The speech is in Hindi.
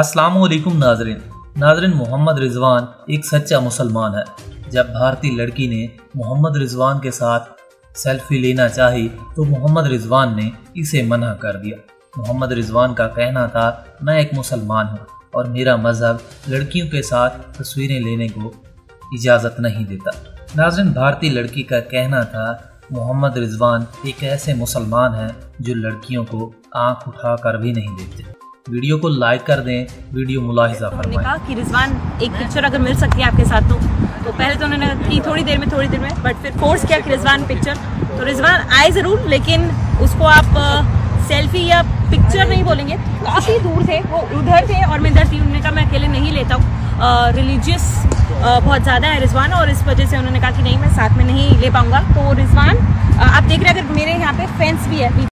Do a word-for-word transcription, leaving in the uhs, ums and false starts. अस्सलाम वालेकुम नाजरीन नाजरीन मोहम्मद रिजवान एक सच्चा मुसलमान है। जब भारतीय लड़की ने मोहम्मद रिजवान के साथ सेल्फी लेना चाही तो मोहम्मद रिजवान ने इसे मना कर दिया। मोहम्मद रिजवान का कहना था, मैं एक मुसलमान हूँ और मेरा मजहब लड़कियों के साथ तस्वीरें लेने को इजाज़त नहीं देता। नाजरीन, भारतीय लड़की का कहना था मोहम्मद रिजवान एक ऐसे मुसलमान हैं जो लड़कियों को आंख उठा कर भी नहीं देखते। वीडियो को लाइक कर दें, वीडियो मुलाहिजा फरमाएं। कहा कि रिजवान एक पिक्चर अगर मिल सकती है आपके साथ तो तो पहले तो उन्होंने की थोड़ी देर में थोड़ी देर में बट फिर फोर्स किया कि रिजवान पिक्चर, तो रिजवान आए ज़रूर लेकिन उसको आप सेल्फी या पिक्चर नहीं बोलेंगे। काफ़ी दूर थे, वो उधर थे और मैं इधर थी। उन्होंने कहा मैं अकेले नहीं लेता हूँ, रिलीजियस बहुत ज़्यादा है रिजवान और इस वजह से उन्होंने कहा कि नहीं मैं साथ में नहीं ले पाऊँगा। तो रिजवान आप देख रहे हैं, अगर मेरे यहाँ पे फेंस भी है।